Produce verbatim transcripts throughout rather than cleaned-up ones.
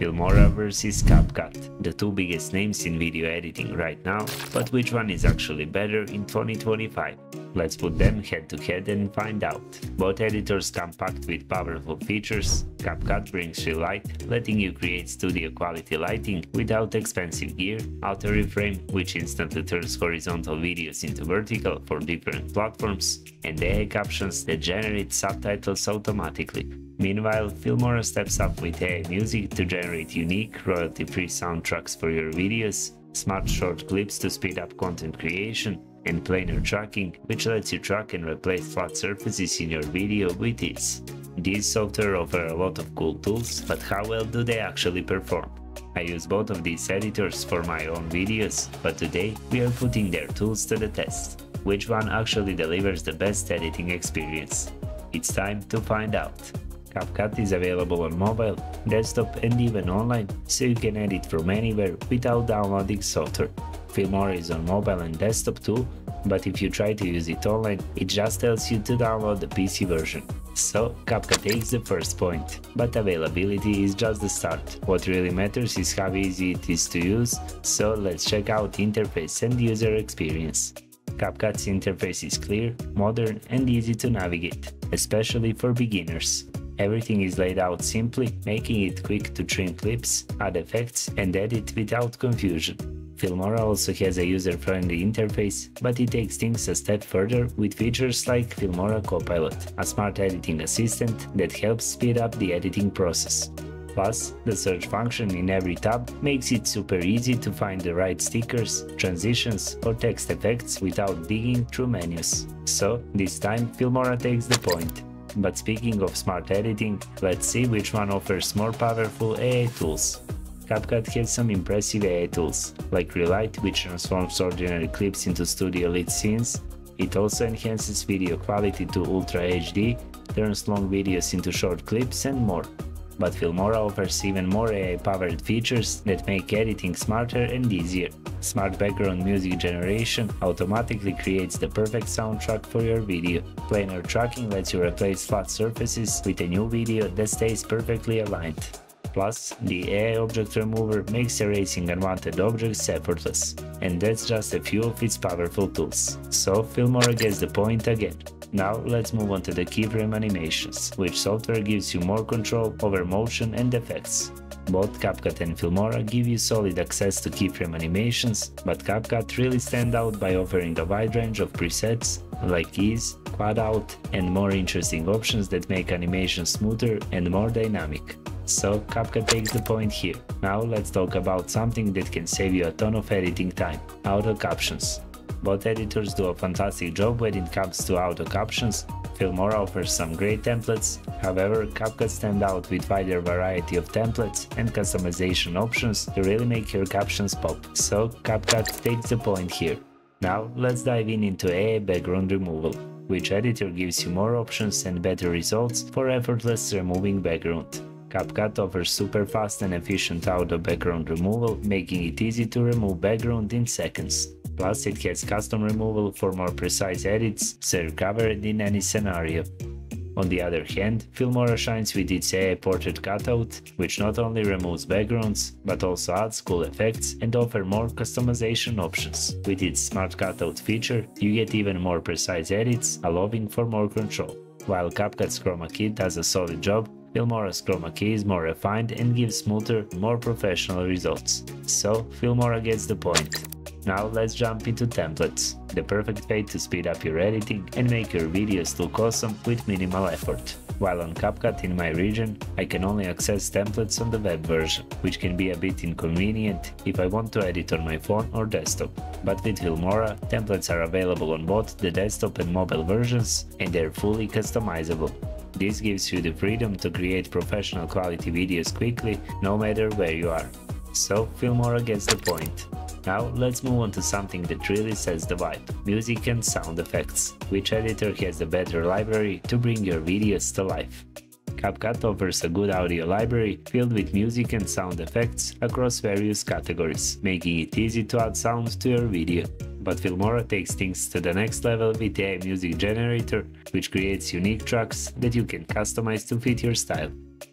Filmora versus CapCut, the two biggest names in video editing right now, but which one is actually better in twenty twenty-five? Let's put them head to head and find out. Both editors come packed with powerful features. CapCut brings Relight, letting you create studio quality lighting without expensive gear, auto reframe, which instantly turns horizontal videos into vertical for different platforms, and A I captions that generate subtitles automatically. Meanwhile, Filmora steps up with A I Music to generate unique, royalty-free soundtracks for your videos, smart short clips to speed up content creation, and planar tracking, which lets you track and replace flat surfaces in your video with ease. These software offer a lot of cool tools, but how well do they actually perform? I use both of these editors for my own videos, but today we are putting their tools to the test. Which one actually delivers the best editing experience? It's time to find out. CapCut is available on mobile, desktop, and even online, so you can edit from anywhere without downloading software. Filmora is on mobile and desktop too, but if you try to use it online, it just tells you to download the P C version. So, CapCut takes the first point, but availability is just the start. What really matters is how easy it is to use, so let's check out interface and user experience. CapCut's interface is clear, modern, and easy to navigate, especially for beginners. Everything is laid out simply, making it quick to trim clips, add effects, and edit without confusion. Filmora also has a user-friendly interface, but it takes things a step further with features like Filmora Copilot, a smart editing assistant that helps speed up the editing process. Plus, the search function in every tab makes it super easy to find the right stickers, transitions, or text effects without digging through menus. So, this time Filmora takes the point. But speaking of smart editing, let's see which one offers more powerful A I tools. CapCut has some impressive A I tools, like Relight, which transforms ordinary clips into studio-lit scenes. It also enhances video quality to Ultra H D, turns long videos into short clips, and more. But Filmora offers even more A I-powered features that make editing smarter and easier. Smart background music generation automatically creates the perfect soundtrack for your video. Planar tracking lets you replace flat surfaces with a new video that stays perfectly aligned. Plus, the A I object remover makes erasing unwanted objects effortless. And that's just a few of its powerful tools. So, Filmora gets the point again. Now let's move on to the keyframe animations, which software gives you more control over motion and effects. Both CapCut and Filmora give you solid access to keyframe animations, but CapCut really stands out by offering a wide range of presets like Ease, Quad Out, and more interesting options that make animation smoother and more dynamic. So CapCut takes the point here. Now let's talk about something that can save you a ton of editing time: auto captions. Both editors do a fantastic job when it comes to auto captions. Filmora offers some great templates, however, CapCut stands out with wider variety of templates and customization options to really make your captions pop. So CapCut takes the point here. Now let's dive in into A I background removal. Which editor gives you more options and better results for effortless removing background? CapCut offers super fast and efficient auto background removal, making it easy to remove background in seconds. Plus, it has custom removal for more precise edits, so you're covered in any scenario. On the other hand, Filmora shines with its A I Portrait Cutout, which not only removes backgrounds, but also adds cool effects and offers more customization options. With its Smart Cutout feature, you get even more precise edits, allowing for more control. While CapCut's Chroma Kit does a solid job, Filmora's Chroma Kit is more refined and gives smoother, more professional results. So, Filmora gets the point. Now let's jump into templates, the perfect way to speed up your editing and make your videos look awesome with minimal effort. While on CapCut in my region, I can only access templates on the web version, which can be a bit inconvenient if I want to edit on my phone or desktop. But with Filmora, templates are available on both the desktop and mobile versions, and they're fully customizable. This gives you the freedom to create professional quality videos quickly, no matter where you are. So Filmora gets the point. Now let's move on to something that really sets the vibe: music and sound effects. Which editor has the better library to bring your videos to life? CapCut offers a good audio library filled with music and sound effects across various categories, making it easy to add sound to your video. But Filmora takes things to the next level with the A I Music Generator, which creates unique tracks that you can customize to fit your style.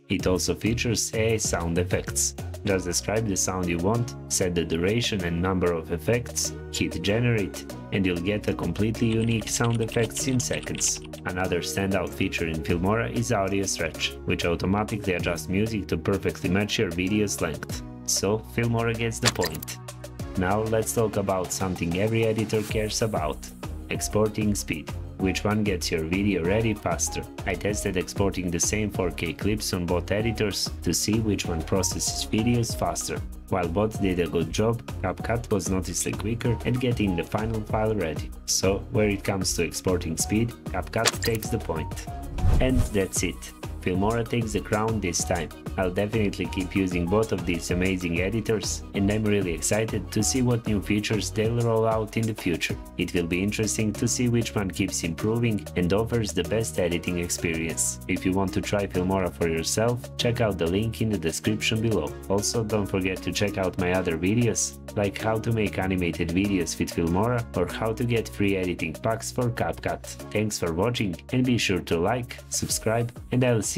It also features A I sound effects. Just describe the sound you want, set the duration and number of effects, hit generate, and you'll get a completely unique sound effects in seconds. Another standout feature in Filmora is Audio Stretch, which automatically adjusts music to perfectly match your video's length. So, Filmora gets the point. Now let's talk about something every editor cares about: exporting speed. Which one gets your video ready faster? I tested exporting the same four K clips on both editors to see which one processes videos faster. While both did a good job, CapCut was noticeably quicker at getting the final file ready. So, where it comes to exporting speed, CapCut takes the point. And that's it. Filmora takes the crown this time. I'll definitely keep using both of these amazing editors, and I'm really excited to see what new features they'll roll out in the future. It will be interesting to see which one keeps improving and offers the best editing experience. If you want to try Filmora for yourself, check out the link in the description below. Also, don't forget to check out my other videos, like how to make animated videos with Filmora or how to get free editing packs for CapCut. Thanks for watching, and be sure to like, subscribe, and I'll see